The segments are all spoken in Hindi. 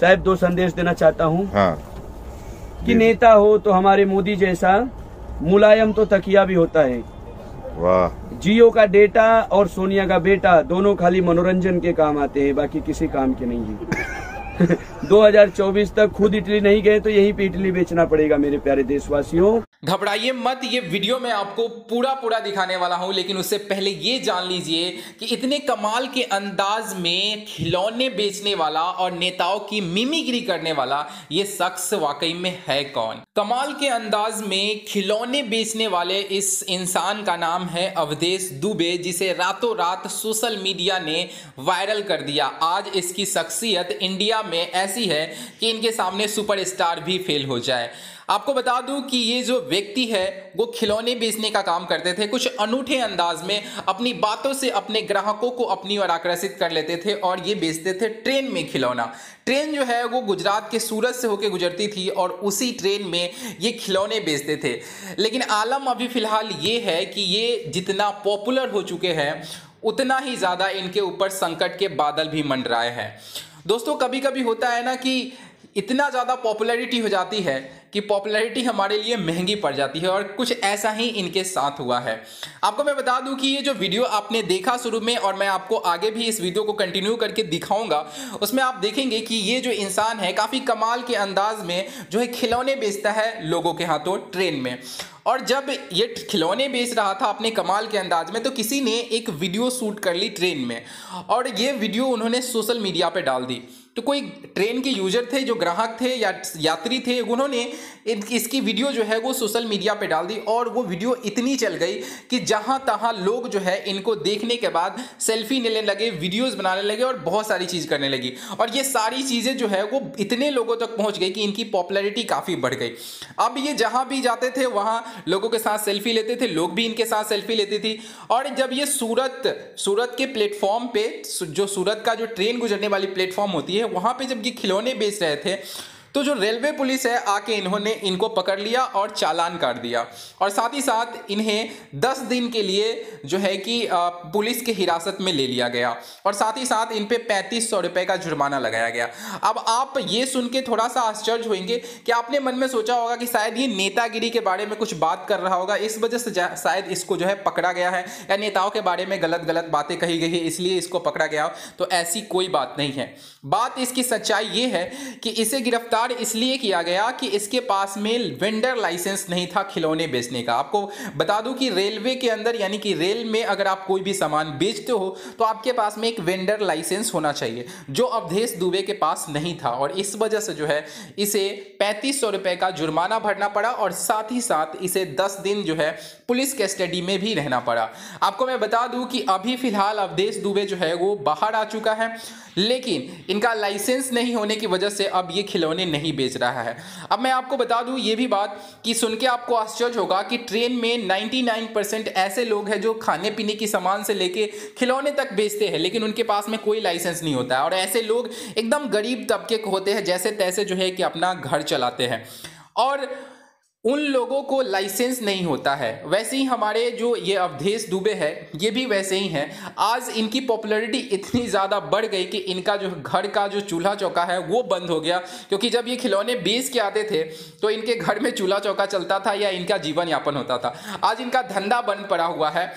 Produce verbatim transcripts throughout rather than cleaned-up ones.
साहब दो संदेश देना चाहता हूँ हाँ। कि नेता हो तो हमारे मोदी जैसा, मुलायम तो तकिया भी होता है। वाह। जियो का डेटा और सोनिया का बेटा दोनों खाली मनोरंजन के काम आते हैं, बाकी किसी काम के नहीं है। दो हज़ार चौबीस तक खुद इटली नहीं गए तो यहीं पे इटली बेचना पड़ेगा मेरे प्यारे देशवासियों। घबराइए मत, ये वीडियो मैं आपको पूरा पूरा दिखाने वाला हूँ, लेकिन उससे पहले ये जान लीजिए कि इतने कमाल के अंदाज में खिलौने बेचने वाला और नेताओं की मिमिक्री करने वाला ये शख्स वाकई में है कौन। कमाल के अंदाज में खिलौने बेचने वाले इस इंसान का नाम है अवधेश दुबे, जिसे रातों रात सोशल मीडिया ने वायरल कर दिया। आज इसकी शख्सियत इंडिया में ऐसी है कि इनके सामने सुपरस्टार भी फेल हो जाए। आपको बता दूं कि ये जो व्यक्ति है वो खिलौने बेचने का काम करते थे। कुछ अनूठे अंदाज में अपनी बातों से अपने ग्राहकों को अपनी ओर आकर्षित कर लेते थे और ये बेचते थे ट्रेन में खिलौना। ट्रेन जो है वो गुजरात के सूरत से होकर गुजरती थी और उसी ट्रेन में ये खिलौने बेचते थे। लेकिन आलम अभी फिलहाल ये है कि ये जितना पॉपुलर हो चुके हैं उतना ही ज़्यादा इनके ऊपर संकट के बादल भी मंडराए हैं। दोस्तों, कभी कभी होता है ना कि इतना ज़्यादा पॉपुलैरिटी हो जाती है कि पॉपुलैरिटी हमारे लिए महंगी पड़ जाती है, और कुछ ऐसा ही इनके साथ हुआ है। आपको मैं बता दूं कि ये जो वीडियो आपने देखा शुरू में, और मैं आपको आगे भी इस वीडियो को कंटिन्यू करके दिखाऊंगा, उसमें आप देखेंगे कि ये जो इंसान है काफ़ी कमाल के अंदाज में जो है खिलौने बेचता है लोगों के हाथों ट्रेन में। और जब ये खिलौने बेच रहा था अपने कमाल के अंदाज में तो किसी ने एक वीडियो शूट कर ली ट्रेन में, और ये वीडियो उन्होंने सोशल मीडिया पे डाल दी। तो कोई ट्रेन के यूज़र थे, जो ग्राहक थे या यात्री थे, उन्होंने इसकी वीडियो जो है वो सोशल मीडिया पे डाल दी, और वो वीडियो इतनी चल गई कि जहाँ तहाँ लोग जो है इनको देखने के बाद सेल्फी लेने लगे, वीडियोज़ बनाने लगे और बहुत सारी चीज़ करने लगी। और ये सारी चीज़ें जो है वो इतने लोगों तक पहुँच गई कि इनकी पॉपुलैरिटी काफ़ी बढ़ गई। अब ये जहाँ भी जाते थे वहाँ लोगों के साथ सेल्फी लेते थे, लोग भी इनके साथ सेल्फी लेती थी। और जब ये सूरत सूरत के प्लेटफॉर्म पे, जो सूरत का जो ट्रेन गुजरने वाली प्लेटफॉर्म होती है, वहाँ पे जब ये खिलौने बेच रहे थे तो जो रेलवे पुलिस है आके इन्होंने इनको पकड़ लिया और चालान कर दिया, और साथ ही साथ इन्हें दस दिन के लिए जो है कि पुलिस के हिरासत में ले लिया गया, और साथ ही साथ इन पे पैंतीस सौ रुपये का जुर्माना लगाया गया। अब आप ये सुन के थोड़ा सा आश्चर्य होंगे कि आपने मन में सोचा होगा कि शायद ये नेतागिरी के बारे में कुछ बात कर रहा होगा, इस वजह से शायद इसको जो है पकड़ा गया है, या नेताओं के बारे में गलत गलत बातें कही गई है इसलिए इसको पकड़ा गया। तो ऐसी कोई बात नहीं है। बात इसकी सच्चाई ये है कि इसे गिरफ्तार इसलिए किया गया कि इसके पास में वेंडर लाइसेंस नहीं था खिलौने बेचने का। आपको बता दूं कि रेलवे के अंदर, यानी कि रेल में अगर आप कोई भी सामान बेचते हो तो आपके पास में एक वेंडर लाइसेंस होना चाहिए, जो अवधेश दुबे के पास नहीं था, और इस वजह से जो है इसे पैंतीस सौ रुपए का जुर्माना भरना पड़ा, और साथ ही साथ इसे दस दिन जो है पुलिस कस्टडी में भी रहना पड़ा। आपको मैं बता दूं कि अभी फिलहाल अवधेश दुबे जो है वो बाहर आ चुका है, लेकिन इनका लाइसेंस नहीं होने की वजह से अब ये खिलौने नहीं बेच रहा है। अब मैं आपको बता दूं ये भी बात कि सुन के आपको आश्चर्य होगा कि ट्रेन में निन्यानवे परसेंट ऐसे लोग हैं जो खाने पीने की सामान से लेके खिलौने तक बेचते हैं, लेकिन उनके पास में कोई लाइसेंस नहीं होता है, और ऐसे लोग एकदम गरीब तबके के होते हैं, जैसे तैसे जो है कि अपना घर चलाते हैं, और उन लोगों को लाइसेंस नहीं होता है। वैसे ही हमारे जो ये अवधेश दुबे है ये भी वैसे ही हैं। आज इनकी पॉपुलैरिटी इतनी ज़्यादा बढ़ गई कि इनका जो घर का जो चूल्हा चौका है वो बंद हो गया, क्योंकि जब ये खिलौने बेच के आते थे तो इनके घर में चूल्हा चौका चलता था या इनका जीवन यापन होता था। आज इनका धंधा बंद पड़ा हुआ है।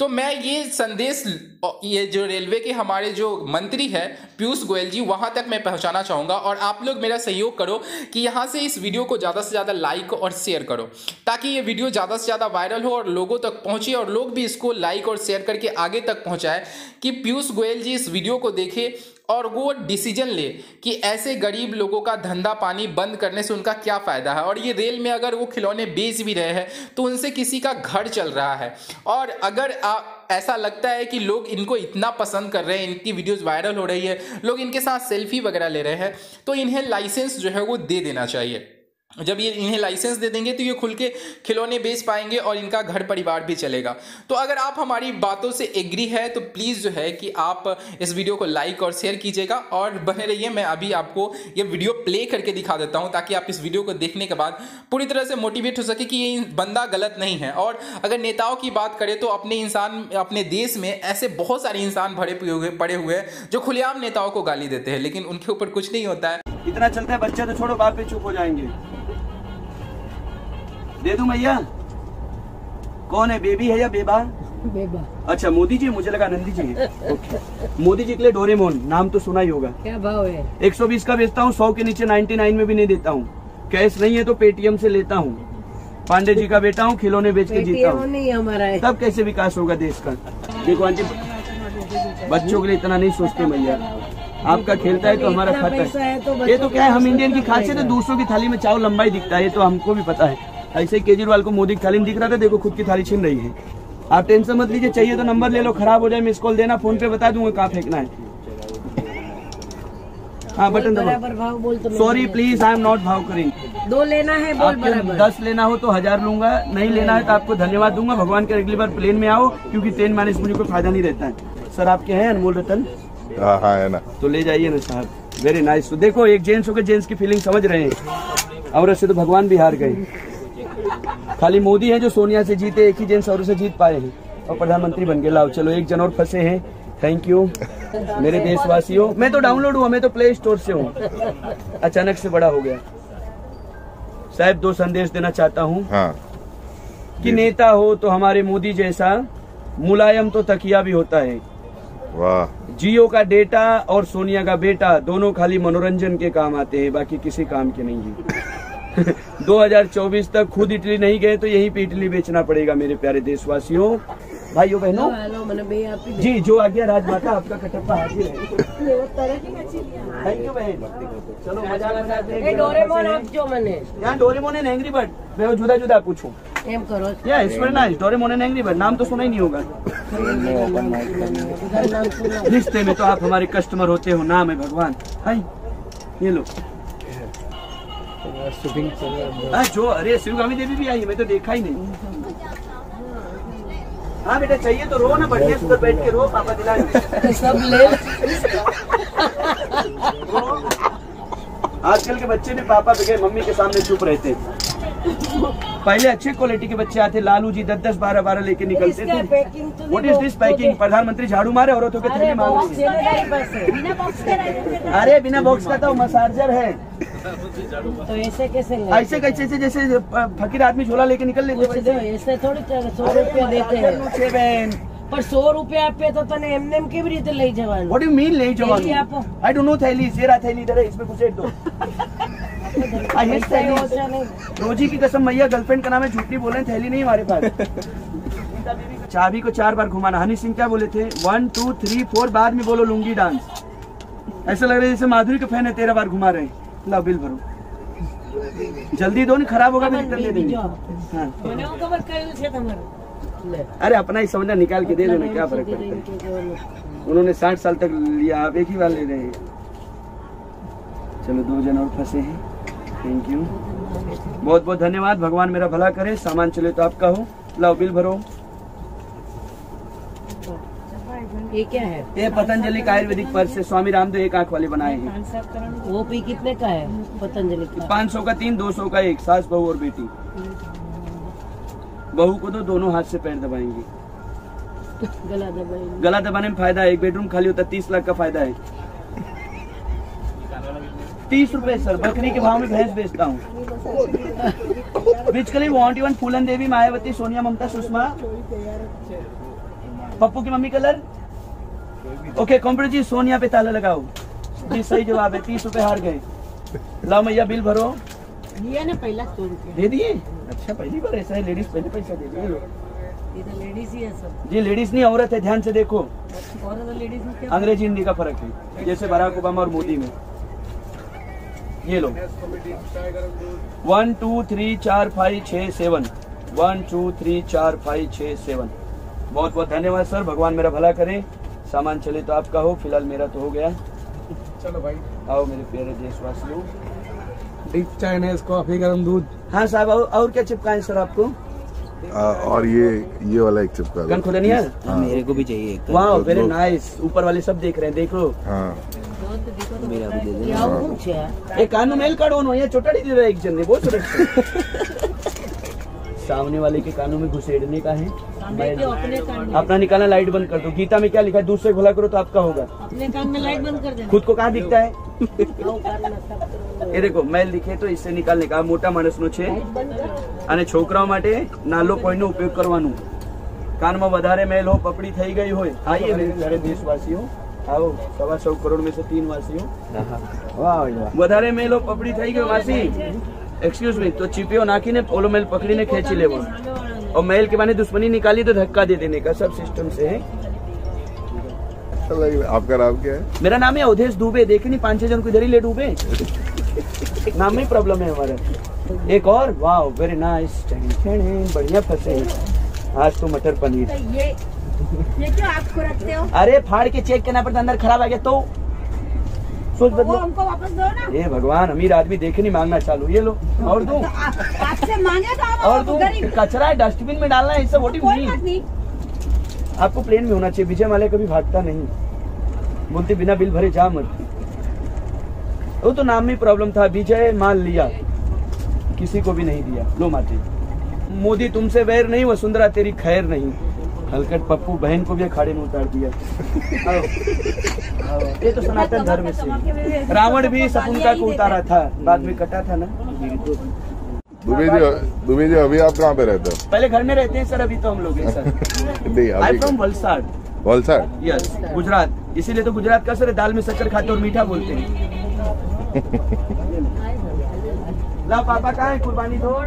तो मैं ये संदेश, ये जो रेलवे के हमारे जो मंत्री है पीयूष गोयल जी, वहाँ तक मैं पहुँचाना चाहूँगा, और आप लोग मेरा सहयोग करो कि यहाँ से इस वीडियो को ज़्यादा से ज़्यादा लाइक और शेयर करो, ताकि ये वीडियो ज़्यादा से ज़्यादा वायरल हो और लोगों तक पहुँचे, और लोग भी इसको लाइक और शेयर करके आगे तक पहुँचाए कि पीयूष गोयल जी इस वीडियो को देखे और वो डिसीजन ले कि ऐसे गरीब लोगों का धंधा पानी बंद करने से उनका क्या फ़ायदा है। और ये रेल में अगर वो खिलौने बेच भी रहे हैं तो उनसे किसी का घर चल रहा है, और अगर आप ऐसा लगता है कि लोग इनको इतना पसंद कर रहे हैं, इनकी वीडियोस वायरल हो रही है, लोग इनके साथ सेल्फी वगैरह ले रहे हैं, तो इन्हें लाइसेंस जो है वो दे देना चाहिए। जब ये इन्हें लाइसेंस दे देंगे तो ये खुल के खिलौने बेच पाएंगे और इनका घर परिवार भी चलेगा। तो अगर आप हमारी बातों से एग्री है तो प्लीज़ जो है कि आप इस वीडियो को लाइक और शेयर कीजिएगा, और बने रहिए। मैं अभी आपको ये वीडियो प्ले करके दिखा देता हूँ, ताकि आप इस वीडियो को देखने के बाद पूरी तरह से मोटिवेट हो सके कि ये बंदा गलत नहीं है। और अगर नेताओं की बात करें तो अपने इंसान, अपने देश में ऐसे बहुत सारे इंसान भरे पड़े हुए हैं जो खुलेआम नेताओं को गाली देते हैं, लेकिन उनके ऊपर कुछ नहीं होता है। इतना चलता है बच्चा तो छोड़ो, बाप पे चुप हो जाएंगे। दे दूं भैया? कौन है, बेबी है या बेबा? बेबा। अच्छा मोदी जी, मुझे लगा नंदी जी है। ओके। मोदी जी के लिए डोरेमोन, नाम तो सुना ही होगा। क्या भाव है? एक सौ बीस का बेचता हूँ, सौ के नीचे नाइन्टी नाइन में भी नहीं देता हूँ। कैश नहीं है तो पेटीएम से लेता हूँ। पांडे जी का बेटा हूँ, खिलौने बेच के जीता हूँ। नहीं हमारा है, तब कैसे विकास होगा देश का? देखो आंटी, बच्चों के लिए इतना नहीं सोचते भैया। आपका खेलता है तो हमारा खाता है, तो ये तो क्या है, हम इंडियन की खासियत है। दूसरों की थाली में चावल लंबाई दिखता है, ये तो हमको भी पता है। ऐसे ही केजरीवाल को मोदी की थाली में दिख रहा था, देखो खुद की थाली छीन रही है। आप टेंशन मत लीजिए, चाहिए तो नंबर ले लो, खराब हो जाए मिस कॉल देना, फोन पे बता दूंगा कहाँ फेंकना है। हाँ बटन दबाओ। Sorry please, I am not भाव करें। दो लेना है बोल बराबर। दस लेना हो तो हजार लूंगा, नहीं लेना है तो आपको धन्यवाद दूंगा। भगवान के अगली बार प्लेन में आओ, क्योंकि ट्रेन माने मुझे कोई फायदा नहीं रहता है। सर आपके हैं अनमोल रतन? हाँ है ना, तो ले जाइए ना साहब। Very nice. तो देखो एक जेंट्स होकर जेंट्स की फीलिंग समझ रहे हैं। औरत से तो भगवान बिहार गए, खाली मोदी है जो सोनिया से जीते, एक ही जेंट्स औरत से जीत पाए हैं और प्रधानमंत्री बन गए। लाओ चलो, एक जन और फंसे हैं। थैंक यू मेरे देशवासियों। मैं तो डाउनलोड हुआ, मैं तो प्ले स्टोर से हूँ, अचानक से बड़ा हो गया। साहब दो संदेश देना चाहता हूँ। हाँ। कि नेता हो तो हमारे मोदी जैसा, मुलायम तो तकिया भी होता है। वाह। जियो का डेटा और सोनिया का बेटा दोनों खाली मनोरंजन के काम आते हैं, बाकी किसी काम के नहीं है। दो हजार चौबीस तक खुद इटली नहीं गए तो यहीं पे इटली बेचना पड़ेगा मेरे प्यारे देशवासियों, भाइयों बहनों। जी जो आ गया, राजमाता आपका कटप्पा हाजिर है। थैंक यू बहन। चलो मजा। डोरेमोन आप जो मने यहाँ डोरेमोन एंड एंग्री बर्ड, मैं जुदा जुदा पूछूं एम करो। या it's very nice. Doraemon and angry bird नाम तो सुना ही नहीं होगा। रिश्ते में तो आप हमारे कस्टमर होते हो। नाम है भगवान। हाय ये लो। जो अरे शिवगामी देवी भी आई है, मैं तो देखा ही नहीं। हाँ बेटा चाहिए तो रो ना, बढ़िया से बैठ के रो, पापा दिलाएंगे सब ले। आजकल के बच्चे भी पापा बगैर मम्मी के सामने चुप रहते। पहले अच्छे क्वालिटी के बच्चे आते, लालू जी दस दस बारह बारह लेके निकलते थे। What is this packing? प्रधानमंत्री झाड़ू मारे औरतों के थैले मांग। अरे बिना बॉक्स का तो मसाजर है, तो ऐसे कैसे? ऐसे कैसे? जैसे फकीर आदमी झोला लेके निकल लेते हैं। ऐसे थोड़ी सौ रुपया देते हैं, पर सौ रुपया आपे तो तने एम नेम केवी रीते લઈ જવાનું। व्हाट यू मीन લઈ જવાનું? I don't know. थैली जेरा थैली इधर है, इसमें कुछ ऐड दो। आई हेट थैली। रोजी की कसम मैया, गर्लफ्रेंड का नाम है, झूठी बोले, थैली नहीं हमारे पास। चाबी को चार बार घुमाना। हनी सिंह क्या बोले थे? वन टू थ्री फोर बाद में बोलो लुंगी डांस। ऐसा लग रहा है जैसे माधुरी के फैन है, तेरह बार घुमा रहे हैं। ला बिल भरो, जल्दी दो नहीं खराब होगा। भी दे देंगे। अरे अपना ही समझना, निकाल के दे दो ना, क्या फर्क पड़ता है। उन्होंने साठ साल तक लिया, आप एक ही बार ले रहे हैं। चलो दो जन और फंसे हैं। थैंक यू, बहुत बहुत धन्यवाद। भगवान मेरा भला करे, सामान चले तो आपका हो। लाओ बिल भरो। ये क्या है? ये पतंजलि का आयुर्वेदिक पर्स है। स्वामी रामदेव एक आंख वाले बनाए हैं। वो पी कितने का है? पतंजलि का पाँच सौ का तीन, दो सौ का एक। सास बहू और बेटी, बहू को तो दोनों हाथ से पैर दबाएंगे, गला दबाएंगे। गला दबाने में फायदा है। एक बेडरूम खाली होता है, तीस लाख का फायदा है। तीस रुपए सर, बकरी के भाव में भैंस बेचता हूँ। Basically want even Phoolan Devi, Mayawati, Sonia, Mamata, Sushma, Pappu की mummy, colour. Okay computer ji, Sonia पे ताला लगाओ। जी सही जवाब है। तीस रुपए हार गए। लाओ मैया बिल भरो। दिया ना पहला सौ रुपया दे दिए। अच्छा पहली बार ऐसा है, लेडीज पहले पैसा दे दिए। ये तो लेडीज ही है सब। जी लेडीज नहीं, औरत है, ध्यान से देखो। औरत लेडीज में क्या अंग्रेजी हिंदी का फर्क है, जैसे बराक ओबामा और मोदी में। ये लो वन टू थ्री चार फाइव छः सेवन वन टू थ्री चार फाइव छः सेवन। बहुत बहुत धन्यवाद सर, भगवान मेरा भला करे, सामान चले तो आपका हो। फिलहाल मेरा तो हो गया। चलो भाई आओ मेरे प्यारे देशवासियों, डीप चाइनीज कॉफी, गरम दूध। हाँ साहब, और क्या चिपकाएं सर आपको? आ, और ये ये वाला एक चिपका दो। खुदा नहीं है? हाँ। मेरे को भी चाहिए। वाह वेरी नाइस। ऊपर वाले सब देख रहे हैं, देख लो। हाँ कानू मेल काटो ना, छोटा नहीं दे रहा एक जन ने, बहुत छोटा। सामने वाले के कानों में घुसेड़ने का है, अपना निकालना। लाइट बंद कर दो। गीता में क्या लिखा है? दूसरे को भला करो तो आपका होगा। अपने कान में लाइट बंद कर दो। खुद को कहाँ दिखता है? ये देखो मैल दिखे तो इससे निकाल निकाल मोटा मानस नो छे अने छोकरा माटे नालो पॉइंट नो उपयोग करवानो कान में वधारे मैल हो पपड़ी थई गई होय। आइए मेरे देशवासियों आओ सवा सौ करोड़ में से तीन वासियों वाह वधारे मैल हो पपड़ी थई गई वासी एक्सक्यूज मी तो चीपियो नाखी ने पोलो मैल पकड़ी ने खेची लेवो और मैल के माने दुश्मनी निकाली तो धक्का दे देने का सब सिस्टम से है। आपका नाम क्या है? मेरा नाम है अवधेश दुबे। देखे नहीं पांच छह जन को इधर ही ले डूबे नाम में प्रॉब्लम है हमारा। एक और वाह वेरी नाइस बढ़िया फंसे आज तो मटर पनीर। तो ये ये क्यों आप को रखते हो? अरे फाड़ के चेक करना पड़ता अंदर खराब आ गया तो सोच बदलो हमको वापस दो ना। ये भगवान अमीर आदमी देखे नहीं मांगना चालू ये लो और दो आपसे मांगे तो और दो कचरा है डस्टबिन में डालना है इससे वोटिंग नहीं। आपको प्लेन में होना चाहिए। विजय माल्या कभी भागता नहीं बोलते बिना बिल भरे जा मत। वो तो नाम में प्रॉब्लम था विजय मान लिया किसी को भी नहीं दिया। लो माते मोदी तुमसे वैर नहीं वसुंधरा तेरी खैर नहीं। हलकट पप्पू बहन को भी अखाड़े में उतार दिया आओ, आओ। ये तो सनातन धर्म से रावण भी शकुंतला को उतारा था बाद में कटा था ना। दुबे जी, दुबे जी अभी आप कहाँ पे रहते हो? पहले घर में रहते हैं सर अभी तो हम लोग हैं sir. I from Valsad. Valsad? Yes Gujarat. इसीलिए तो गुजरात का सर दाल में शक्कर खाते और मीठा बोलते हैं। ला पापा कहाँ है? कुर्बानी दो।